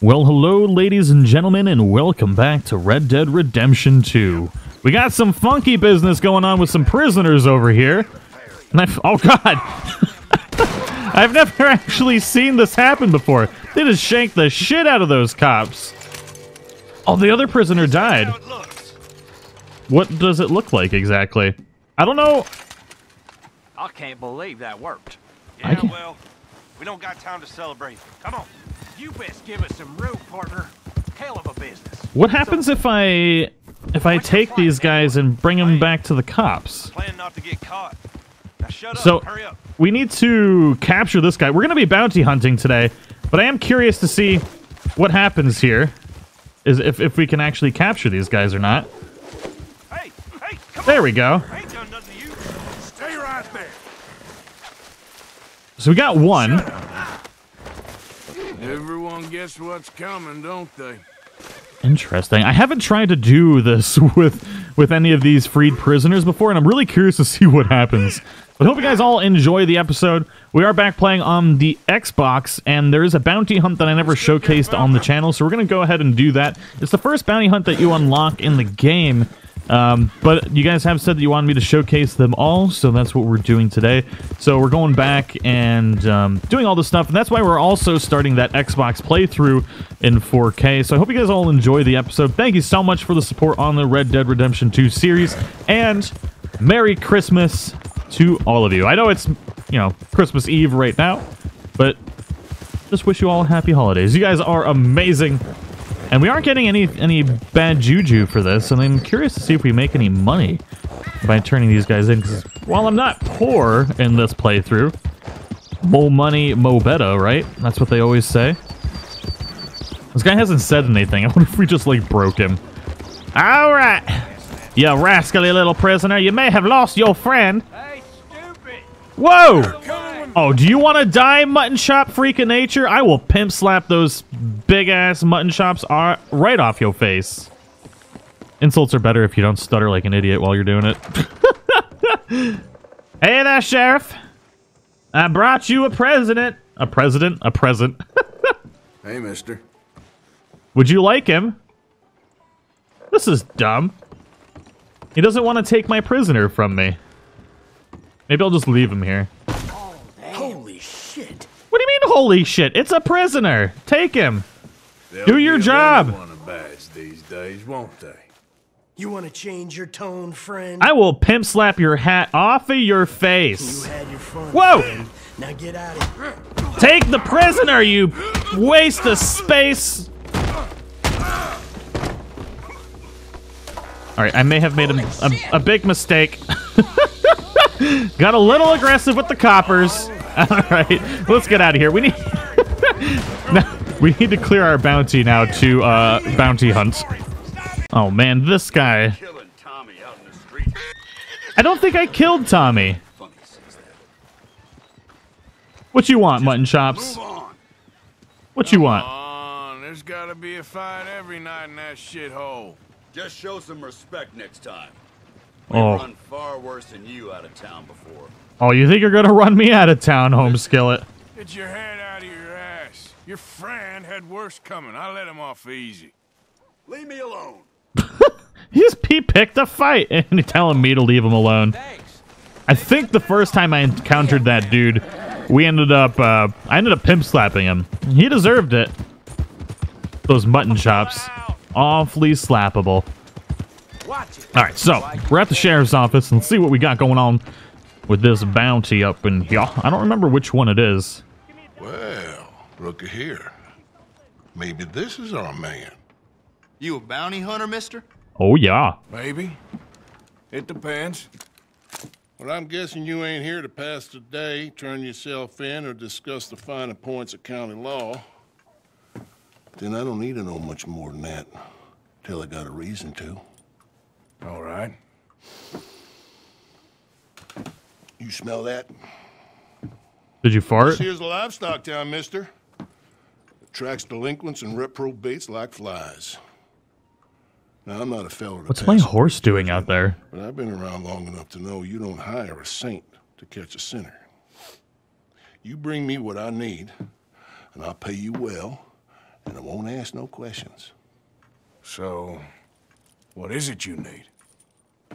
Well, hello, ladies and gentlemen, and welcome back to Red Dead Redemption 2. We got some funky business going on with some prisoners over here. And oh, God! I've never actually seen this happen before. They just shanked the shit out of those cops. Oh, the other prisoner died. What does it look like, exactly? I don't know. I can't believe that worked. Yeah, well, we don't got time to celebrate. Come on. You best give us some room, partner. Hell of a business. What happens if I take these guys and bring them back to the cops? Plan not to get caught. Now shut up. So hurry up. We need to capture this guy. We're going to be bounty hunting today, but I am curious to see what happens here. Is if we can actually capture these guys or not. Hey, come there on. We go. Ain't done nothing to you. Stay right there. So we got one. Everyone guess what's coming, don't they? Interesting. I haven't tried to do this with any of these freed prisoners before, and I'm really curious to see what happens. But I hope you guys all enjoy the episode. We are back playing on the Xbox, and there is a bounty hunt that I never showcased on the channel, so we're going to go ahead and do that. It's the first bounty hunt that you unlock in the game, but you guys have said that you wanted me to showcase them all, so that's what we're doing today. So we're going back and doing all this stuff, and that's why we're also starting that Xbox playthrough in 4K. So I hope you guys all enjoy the episode. Thank you so much for the support on the Red Dead Redemption 2 series, and Merry Christmas to all of you. I know it's, you know, Christmas Eve right now, but just wish you all happy holidays. You guys are amazing. And we aren't getting any bad juju for this, and I'm curious to see if we make any money by turning these guys in, because while I'm not poor in this playthrough, mo money, mo better, right? That's what they always say. This guy hasn't said anything. I wonder if we just, like, broke him. All right, you rascally little prisoner. You may have lost your friend. Hey, stupid. Whoa! Oh, do you want to die, mutton chop freak of nature? I will pimp slap those big-ass mutton chops are right off your face. Insults are better if you don't stutter like an idiot while you're doing it. Hey there, Sheriff. I brought you a president. A president? A present. Hey, mister. Would you like him? This is dumb. He doesn't want to take my prisoner from me. Maybe I'll just leave him here. Oh, holy shit. What do you mean, holy shit? It's a prisoner. Take him. They'll do your job. These days, won't they? You want to change your tone, friend? I will pimp slap your hat off of your face. You had your fun. Whoa! Friend. Now get out of here. Take the prisoner, you waste of space. All right, I may have made a big mistake. Got a little aggressive with the coppers. All right, let's get out of here. We need. We need to clear our bounty now to bounty hunt. Oh man, this guy. I don't think I killed Tommy. What you want, mutton chops? What you want? There's gotta be a fight every night in that shithole. Just show some respect next time. We've run far worse than you out of town before. Oh, you think you're gonna run me out of town, home skillet? Get your head out of your ass. Your friend had worse coming. I let him off easy. Leave me alone. He picked a fight, and you're telling me to leave him alone. Thanks. I think the first time I encountered that dude, we ended up, I ended up pimp slapping him. He deserved it. Those mutton chops. Awfully slappable. Alright, so we're at the sheriff's office and see what we got going on with this bounty up in here. I don't remember which one it is. Well, look here. Maybe this is our man. You a bounty hunter, mister? Oh, yeah. Maybe. It depends. Well, I'm guessing you ain't here to pass the day, turn yourself in, or discuss the finer points of county law. Then I don't need to know much more than that till I got a reason to. All right. You smell that? Did you fart? This here's a livestock town, mister. Attracts delinquents and reprobates like flies. Now, I'm not a feller. What's my horse doing out there? But I've been around long enough to know you don't hire a saint to catch a sinner. You bring me what I need, and I'll pay you well, and I won't ask no questions. So, what is it you need?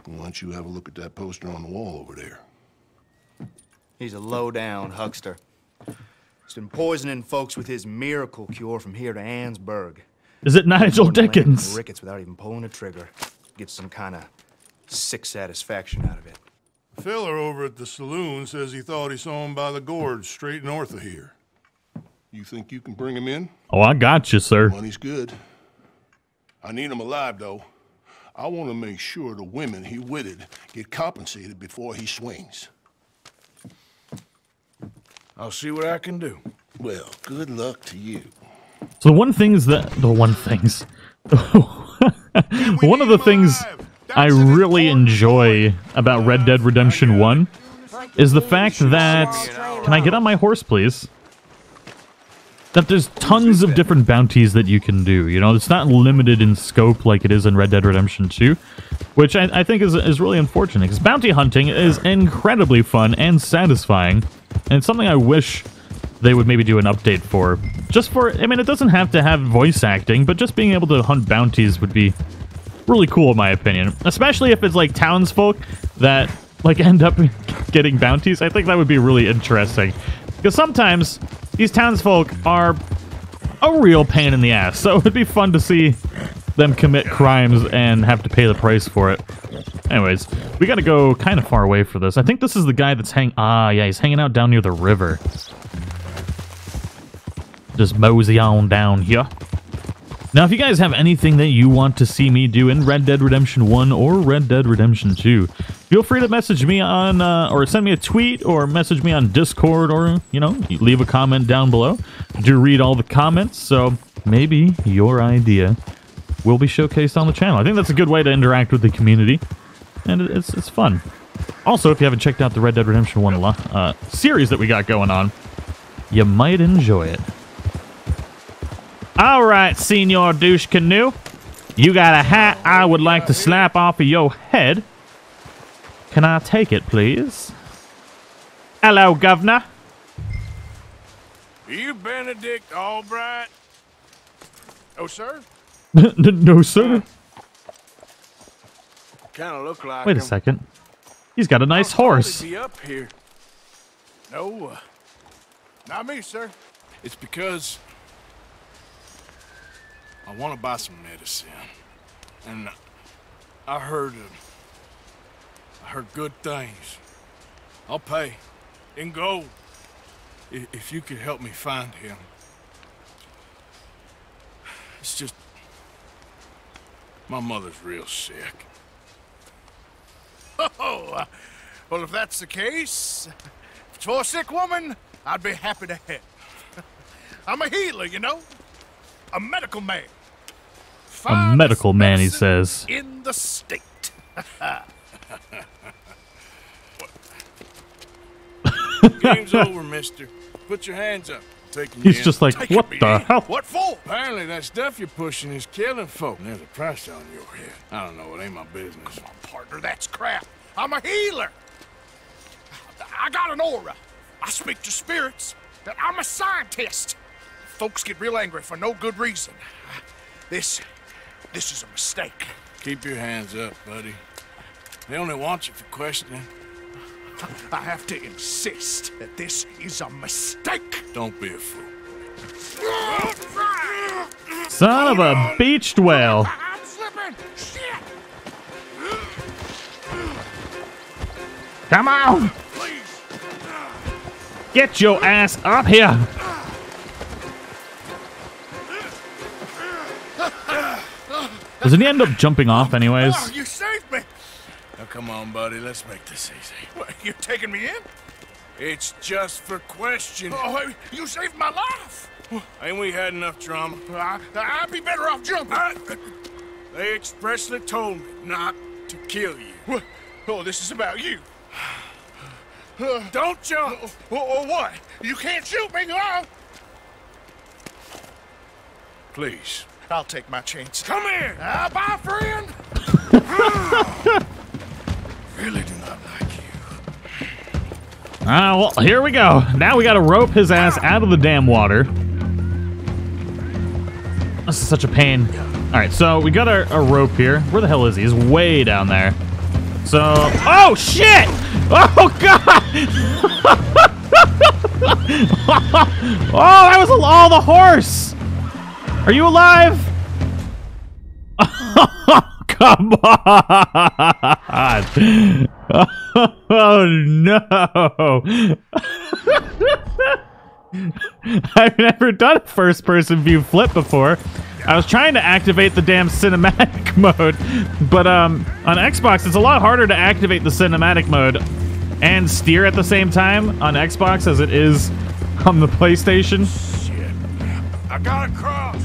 Why don't you have a look at that poster on the wall over there? He's a low-down huckster. He's been poisoning folks with his miracle cure from here to Ansburg. Is it Nigel Dickens? Rickets without even pulling a trigger. Gets some kind of sick satisfaction out of it. The fella over at the saloon says he thought he saw him by the gorge straight north of here. You think you can bring him in? Oh, I got you, sir. Money's good. I need him alive, though. I want to make sure the women he witted get compensated before he swings. I'll see what I can do. Well, good luck to you. So one of the things I really enjoy about Red Dead Redemption 1 is the fact that, can I get on my horse, please? That there's tons of different bounties that you can do. You know, it's not limited in scope like it is in Red Dead Redemption 2, which I think is really unfortunate, because bounty hunting is incredibly fun and satisfying, and it's something I wish they would maybe do an update for. Just for, I mean, it doesn't have to have voice acting, but just being able to hunt bounties would be really cool in my opinion. Especially if it's like townsfolk that like end up getting bounties. I think that would be really interesting. Because sometimes these townsfolk are a real pain in the ass, so it'd be fun to see them commit crimes and have to pay the price for it. Anyways, we gotta go kind of far away for this. I think this is the guy that's he's hanging out down near the river. Just mosey on down here. Now, if you guys have anything that you want to see me do in Red Dead Redemption 1 or Red Dead Redemption 2, feel free to message me on, or send me a tweet, or message me on Discord, or, you know, leave a comment down below. I do read all the comments, so maybe your idea will be showcased on the channel. I think that's a good way to interact with the community, and it's fun. Also, if you haven't checked out the Red Dead Redemption 1 series that we got going on, you might enjoy it. All right, Senor Douche Canoe, you got a hat I would like to slap off of your head. Can I take it, please? Hello, Governor. Are you Benedict Albright? Oh, sir? No, sir. Kind of look like. Wait a second. He's got a nice horse. He up here. No, not me, sir. It's because I want to buy some medicine, and I heard good things. I'll pay in gold if you could help me find him. It's just my mother's real sick. Oh, well, if that's the case, for a sick woman, I'd be happy to help. I'm a healer, you know, a medical man. A medical man, he says. In the state. Game's over, mister. Put your hands up. He's just like, what the hell? What for? Apparently that stuff you're pushing is killing folk. There's a price on your head. I don't know. It ain't my business. My partner, that's crap. I'm a healer. I got an aura. I speak to spirits. I'm a scientist. Folks get real angry for no good reason. This is a mistake. Keep your hands up, buddy. They only want you for questioning. I have to insist that this is a mistake. Don't be a fool. Son of a beached whale. I'm slipping. Shit. Come on. Please. Get your ass up here. Doesn't he end up jumping off anyways? Oh, you saved me. Now come on, buddy, let's make this easy. What, you're taking me in? It's just for questioning. Oh, you saved my life. Ain't we had enough drama? I'd be better off jumping. They expressly told me not to kill you. Oh, this is about you. Don't jump. Or what? You can't shoot me, huh? Please. I'll take my chance. Come here! Bye, friend! Really do not like you. Ah, well, here we go. Now we gotta rope his ass out of the damn water. This is such a pain. Alright, so we got our rope here. Where the hell is he? He's way down there. So... Oh, shit! Oh, God! Oh, that was all the horse! Are you alive? Come on! Oh, no! I've never done a first-person view flip before. I was trying to activate the damn cinematic mode, but on Xbox, it's a lot harder to activate the cinematic mode and steer at the same time on Xbox as it is on the PlayStation. Shit. I gotta cross!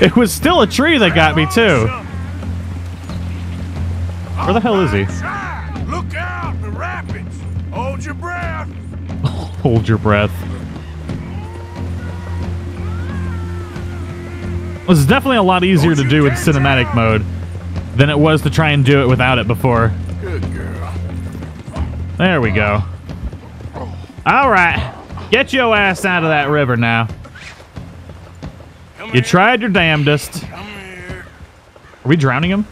It was still a tree that got me, too. Where the hell is he? Look out, the rapids! Hold your breath! Hold your breath. This is definitely a lot easier to do in cinematic mode than it was to try and do it without it before. Good girl. There we go. Alright. Get your ass out of that river now. You tried your damnedest. Are we drowning him?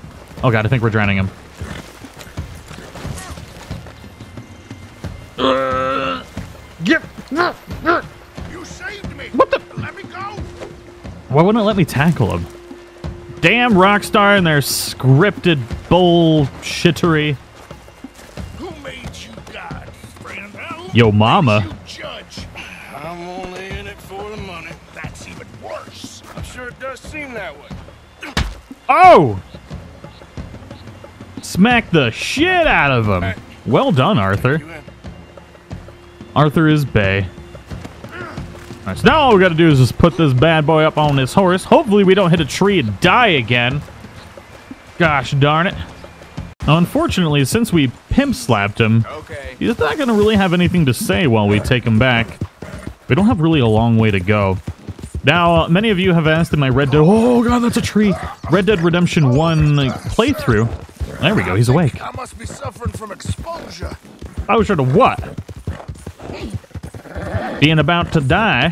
Oh god, I think we're drowning him. You saved me. What the? Let me go. Why wouldn't it let me tackle him? Damn Rockstar and their scripted bullshittery. Who made you God, friend? Yo, mama. You judge. I'm only in it for the money. That's even worse. I'm sure it does seem that way. Oh! Smack the shit out of him. Right. Well done, Arthur. Arthur is bae. Alright, so now all we gotta do is just put this bad boy up on this horse. Hopefully we don't hit a tree and die again. Gosh darn it. Now, unfortunately, since we pimp-slapped him, he's not gonna really have anything to say while we take him back. We don't have really a long way to go. Now, many of you have asked in my Red Dead... Oh god, that's a tree! Red Dead Redemption 1 playthrough. There we go, he's awake. I must be suffering from exposure. Exposure to what? Being about to die.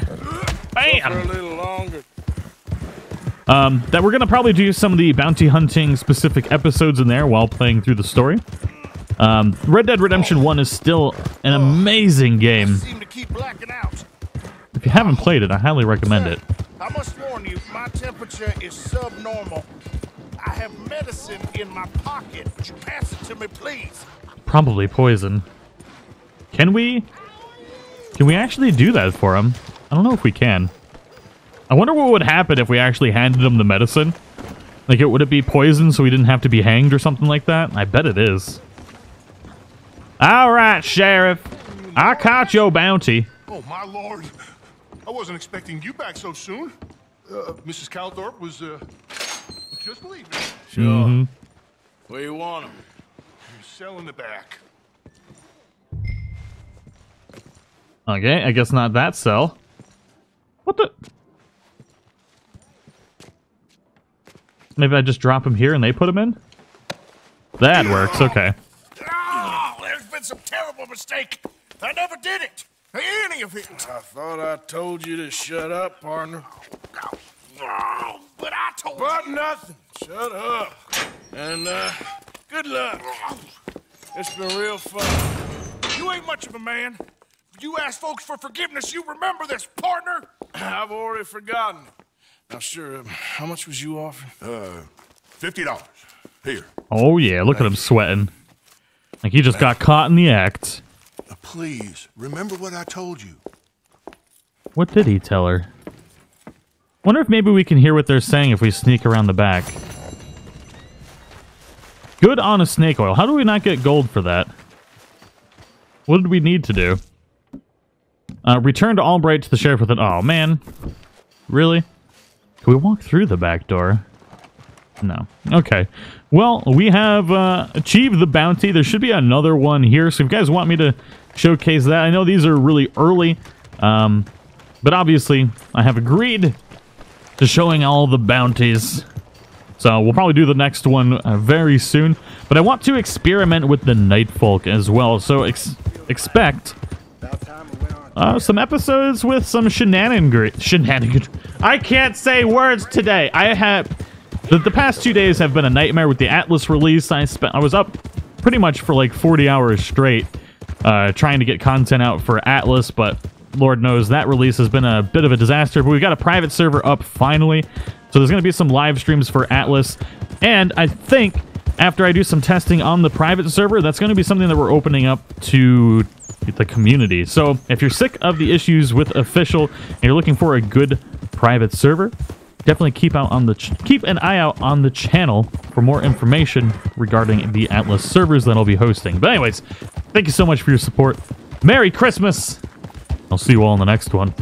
Bam! That we're gonna probably do some of the bounty hunting specific episodes in there while playing through the story. Red Dead Redemption 1 is still an amazing game. If you haven't played it, I highly recommend it. I must warn you, my temperature is subnormal. I have medicine in my pocket. Would you pass it to me, please? Probably poison. Can we actually do that for him? I don't know if we can. I wonder what would happen if we actually handed him the medicine. Like, would it be poison so he didn't have to be hanged or something like that? I bet it is. Alright, Sheriff. I caught your bounty. Oh, my lord. I wasn't expecting you back so soon. Mrs. Calthorpe was, just leaving. Sure. Where you want him? You're selling the back. Okay, I guess not that cell. What the? Maybe I just drop him here and they put him in? That works, okay. Oh, there's been some terrible mistake. I never did it. Any of it. I thought I told you to shut up, partner. No, but I told you. But nothing. Shut up. And, good luck. It's been real fun. You ain't much of a man. You ask folks for forgiveness, you remember this, partner? I've already forgotten. Now, sure, how much was you offering? $50. Here. Oh, yeah, look at him sweating. Like he just got caught in the act. Please, remember what I told you. What did he tell her? Wonder if maybe we can hear what they're saying if we sneak around the back. Good honest snake oil. How do we not get gold for that? What did we need to do? Return to Albright to the sheriff with an... Oh, man. Really? Can we walk through the back door? No. Okay. Well, we have achieved the bounty. There should be another one here. So if you guys want me to showcase that, I know these are really early. But obviously, I have agreed to showing all the bounties. So we'll probably do the next one very soon. But I want to experiment with the Night Folk as well. So expect... Some episodes with some shenanigans. I can't say words today. I have the past 2 days have been a nightmare with the Atlas release. I was up pretty much for like 40 hours straight trying to get content out for Atlas, but Lord knows that release has been a bit of a disaster. But we've got a private server up finally, so there's going to be some live streams for Atlas, and I think after I do some testing on the private server, that's going to be something that we're opening up to the community. So if you're sick of the issues with official and you're looking for a good private server, definitely keep an eye out on the channel for more information regarding the Atlas servers that I'll be hosting. But anyways, thank you so much for your support. Merry Christmas! I'll see you all in the next one.